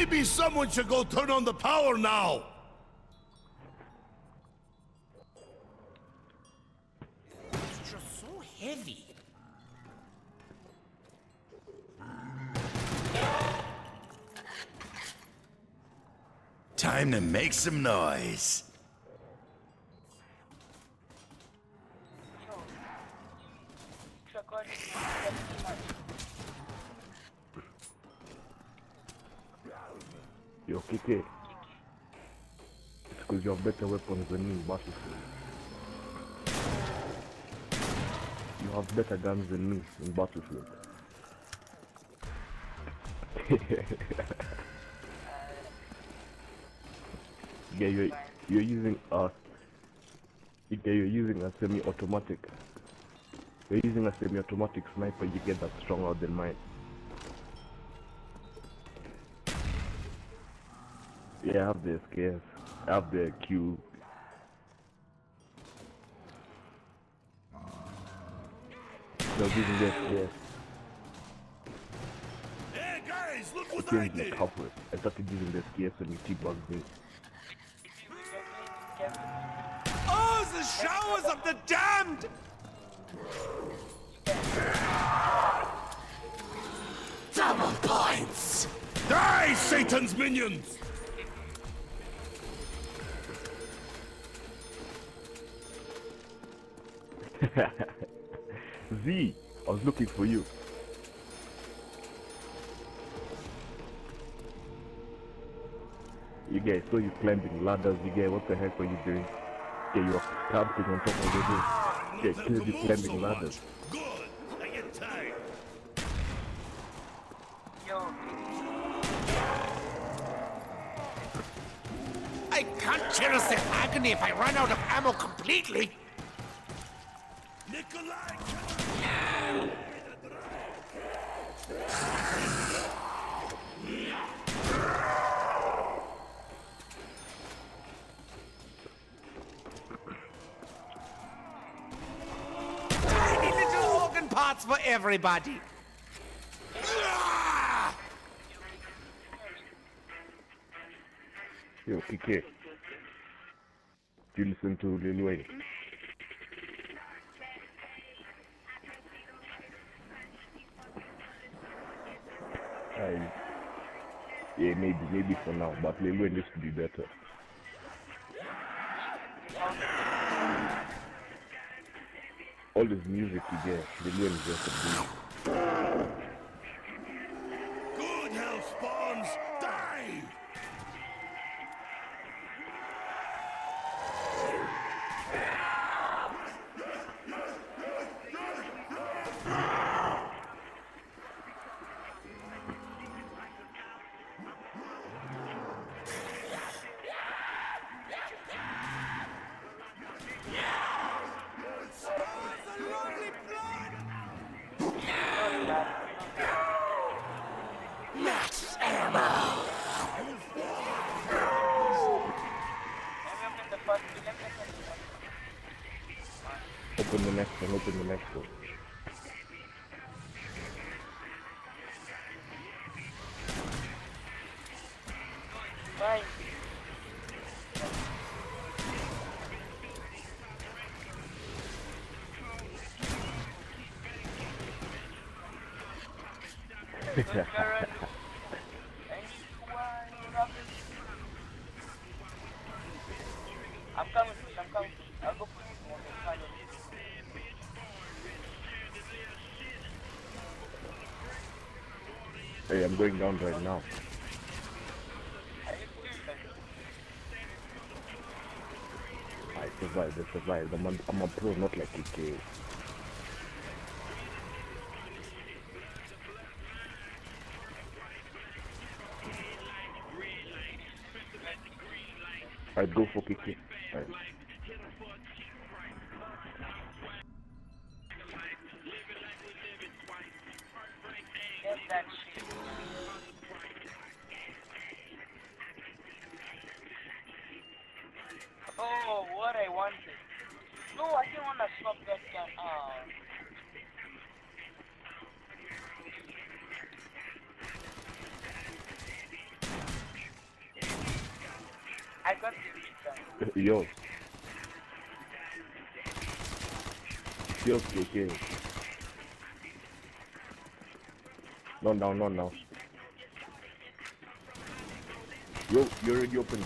Maybe someone should go turn on the power now. It's just so heavy. Time to make some noise. Yo, KK. It's because you have better weapons than me in Battlefield. You have better guns than me in Battlefield. Yeah, you're using a... Yeah, you're using a semi-automatic. You're using a semi-automatic sniper, you get that stronger than mine. Yeah, I have the SKS. I have the Q. No, this is the SKS. Hey guys, look what I did! I started using the SKS when you T-bugged me. Oh, the showers of the damned! Double points! Die, Satan's minions! Z, I was looking for you. You guys saw you climbing ladders, you guys, what the heck were you doing? Yeah, you were camping on top of the roof. Yeah, clearly climbing ladders. Good, I get tired. I can't cherish the agony if I run out of ammo completely. Nikolai, for everybody. Yo, KK. You listen to Lil Wayne. Yeah, maybe for now, but Lil Wayne used to be better. All this music you get, the name is just a beat. Good health spawns, die! Open the next one, open the next one. Bye. I'm coming, I'm coming. I'll go put you on the side of it. Hey, I'm going down right now. I survived, I survived. I'm a pro, not like KK. I'd go for KK. Right. Oh, what I wanted. No, I didn't want to stop that gun. I got the lead. Yo, KK. Not now. Yo, you already opened it.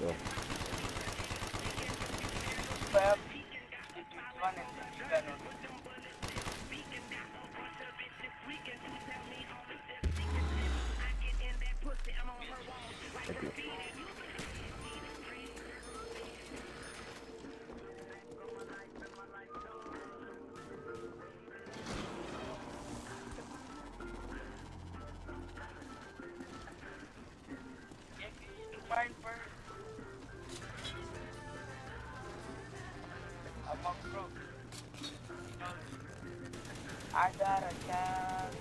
Yeah. Okay. I got a cat.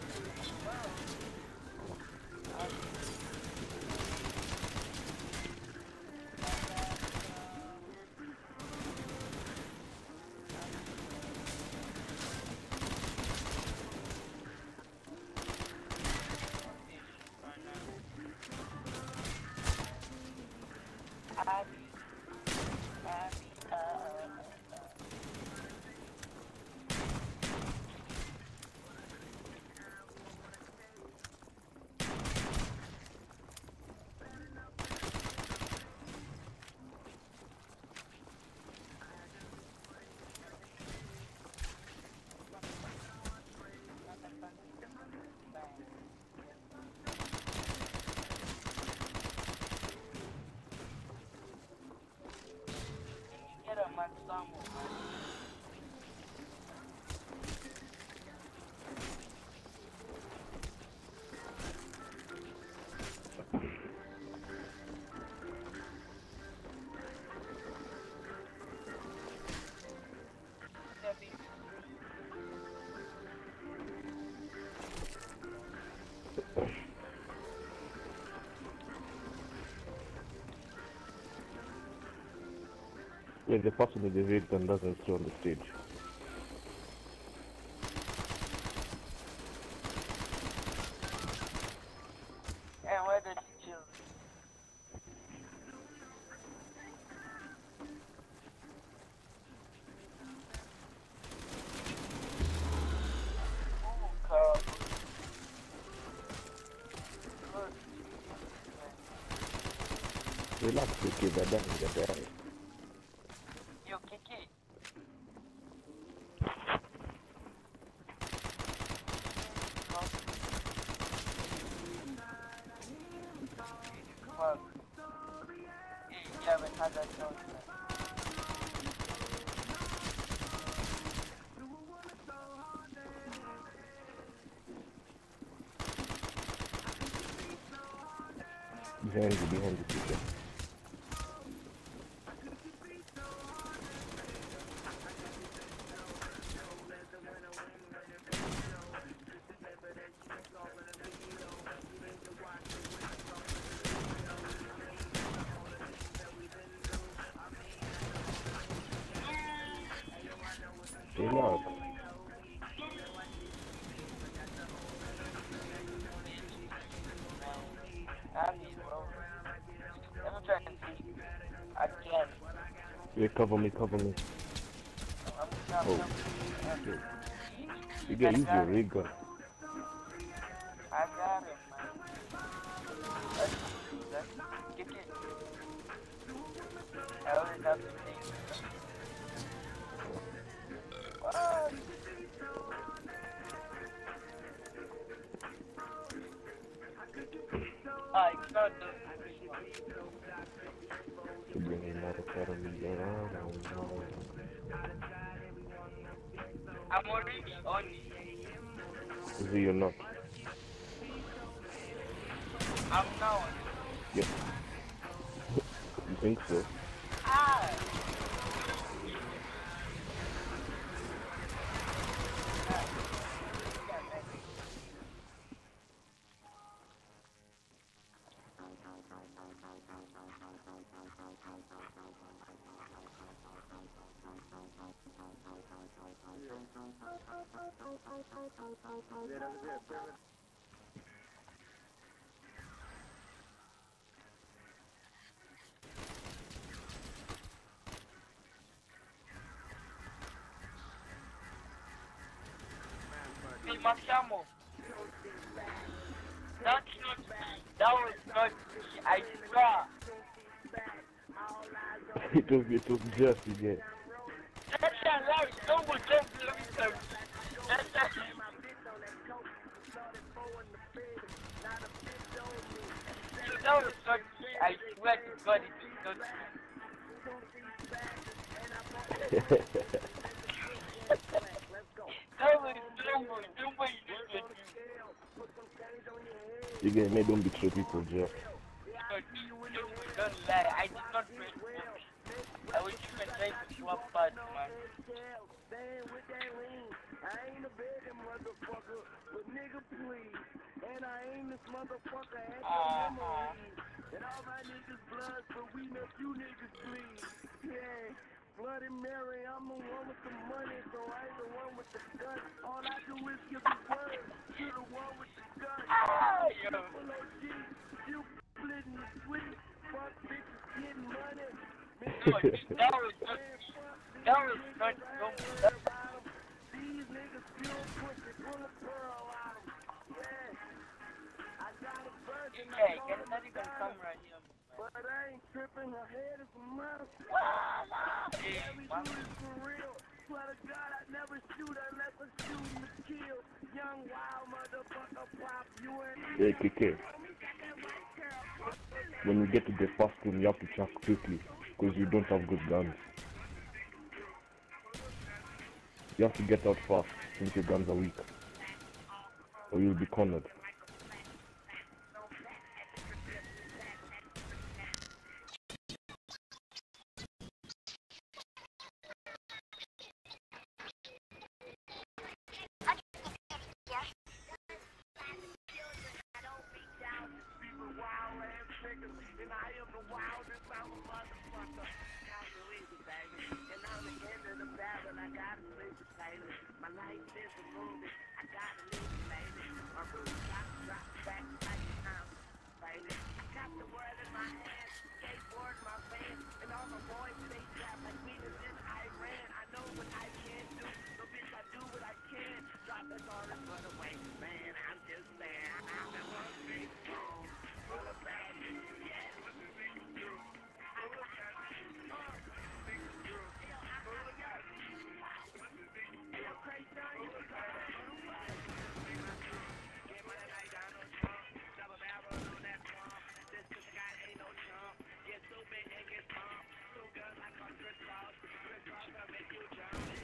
Yeah, the person that is raped and doesn't stay on the stage. And where did you kill? Oh, God. Good. Relax, you kid, I don't need a guy. Behind the teacher. Yeah, cover me. Oh. Okay. You gotta use your rig gun. I got it, man. Get it. I already got the thing. What? I got it. To bring another part of me around, I don't know. I'm already on it. You're not. I'm now on it. Yep. You think so? Ah! Yeah, that was it. и Масаму. You get me, don't betray people, Jeff. Don't lie, I did not break books. I was even trying to do one part, man. I ain't a better motherfucker, but nigga please. And I ain't this motherfucker at the memory. And all my niggas blood, but we know few niggas please. Yeah. Bloody Mary, I'm the one with the money, so I ain't the one with the gun. All I do is give the word to the one with the gun. Oh, you OG, you splitting the sweet, fuck bitches getting money. Bitch, that was these niggas still pushing, pull a pearl out of them. Yeah, I got a virgin. Hey, can not even come right here. But I ain't tripping, her head is a motherfucker. Wow, everything is for real. Swear to God, I never shoot unless I'm shooting to kill. Young wild motherfucker pop, you and me. Hey, KK. When you get to the fast room, you have to track quickly, because you don't have good guns. You have to get out fast, since your guns are weak, or you'll be cornered. And I am the wildest out of motherfucker. Calculated, baby. And I'm the end of the battle. I gotta live it, baby. My life is a movie. I gotta live it, baby. My roots got dropped back like a time, baby. I got the world in my hands. Skateboard my fans. And all my boys, they trap like me to this Iran. I know what I can do. So bitch, I do what I can. Drop us all in for the way. Man, I'm just saying. I'm the one big phone. Full of bad. Good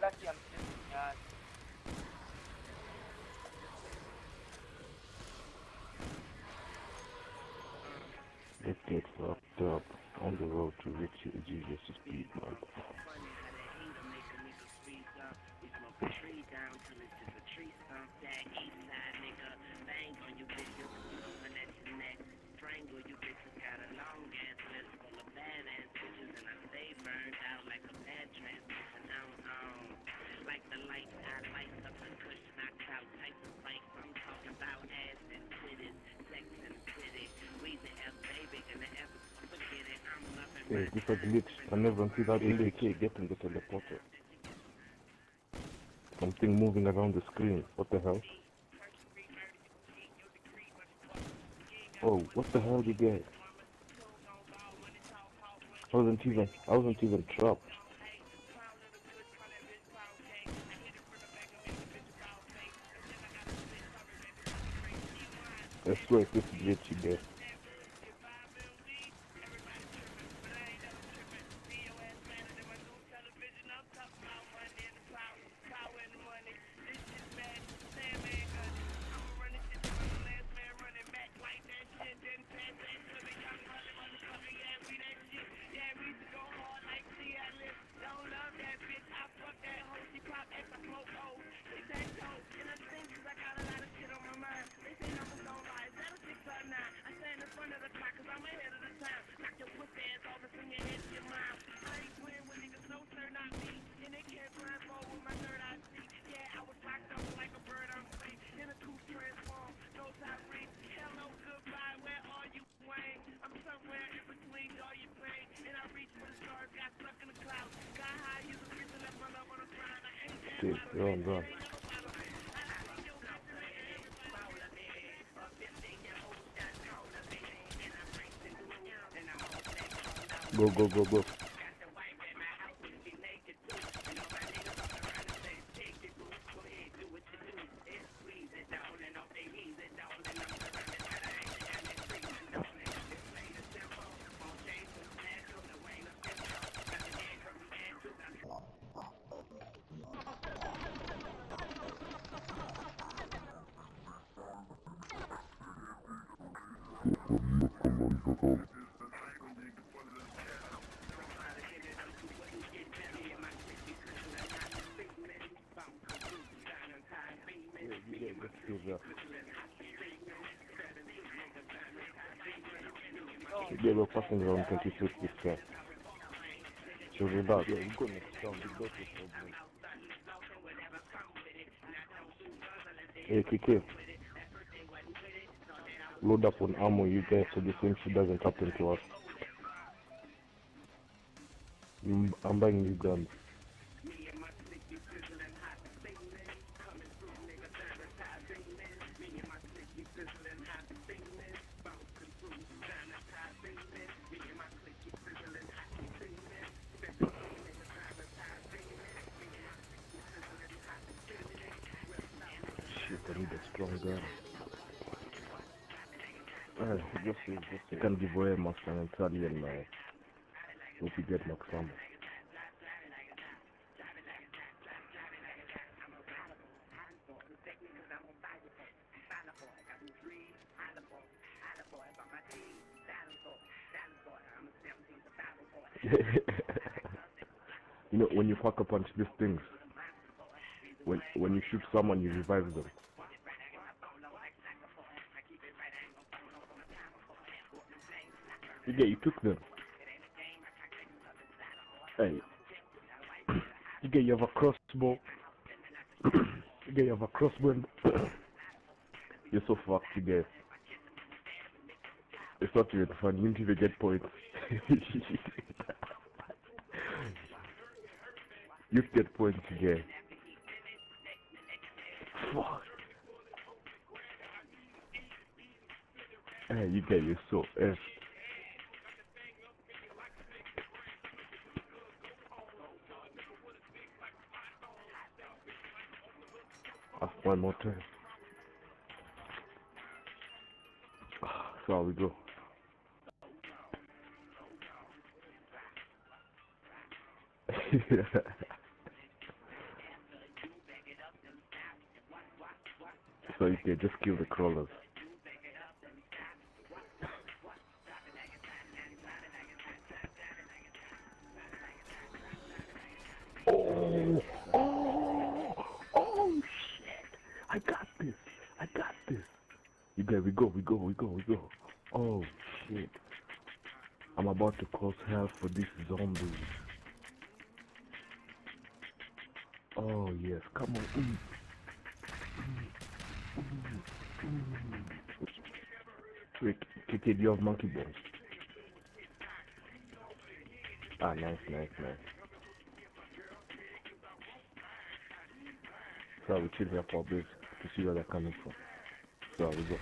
Lucky I'm still in yard. Let's get fucked up on the road to Richie and Jesus' speed, man. Strangle you bitches, got a long ass list full of badass bitches, and I stay burned out like a bad transmission. Like the lights, I light up and push knocked out types of fights. I'm talking about ass and titties, sex and titty. We the F baby and the F forget it. I'm loving it. Hey, this a glitch. I never see that in the KK getting the teleporter. Something moving around the screen. What the hell? Oh, what the hell did you get? I wasn't even trapped. I swear, this is what you get. see. You're all gone. Go, go, go, go. Белый пацан, он конкретирует писка. Что же да, я не помню, что он бегает. Hey KK, load up on ammo, you guys, so this thing doesn't happen to us. I'm buying new guns. You can give away my son and tell you and I hope you get like some. You know, when you fuck up punch these things, when you shoot someone, you revive them. Yeah, you took them. Hey, you get you have a crossbow. You get you have a crossbow. You're so fucked, you guys. It's not even fun. You need to get points. You get points, you guys. Fuck. Hey, you guys, you're so effed. One more time. So we go. So you can just kill the crawlers. There we go, we go, we go, we go. Oh shit. I'm about to cause hell for these zombies. Oh yes, come on. Mm. Mm. Mm. Mm. Wait, KK, do you have monkey bones? Ah, nice, nice, nice. So I will chill here for a bit to see where they're coming from. So we go.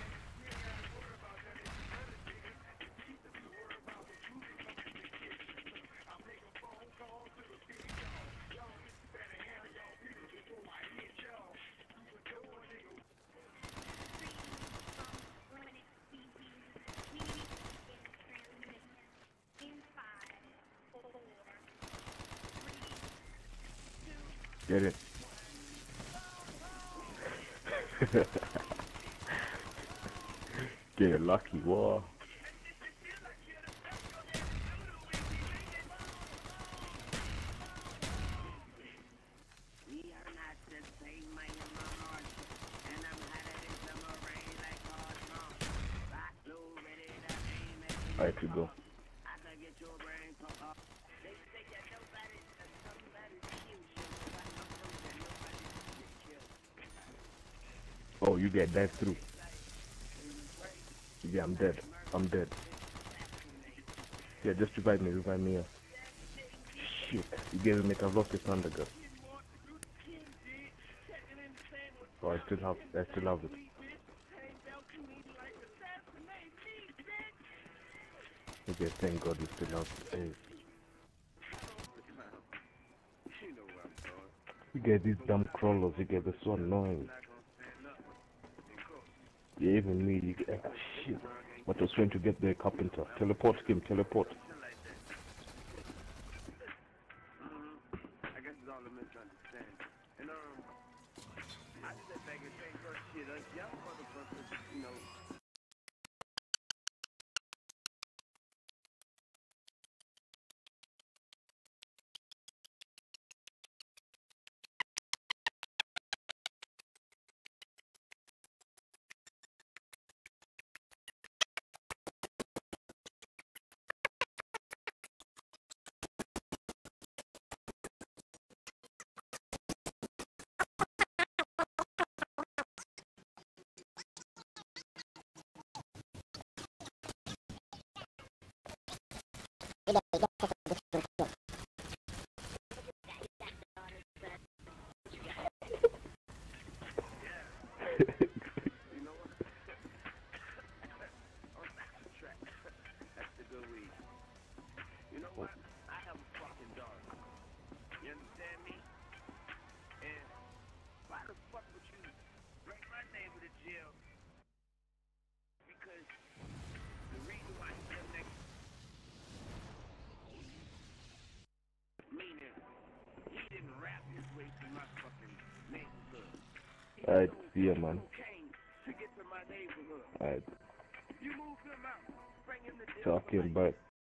Get it. Get lucky, whoa. We are not the same, my mom, and I'm headed in summer rain like hard mom. I flew ready to aim at I could go. I can get your brain pop up. They say that nobody's oh, you get that through. Yeah, I'm dead. I'm dead. Yeah, just revive me. Revive me. Shit. You gave me a rocket under gun. so I still have it. Okay, thank God you still have it. You get these damn crawlers, you get this so annoying. Yeah, even me, you get shit. But I was trying to get the carpenter. Teleport him, teleport. Alright, see ya, man. Alright. Talking back.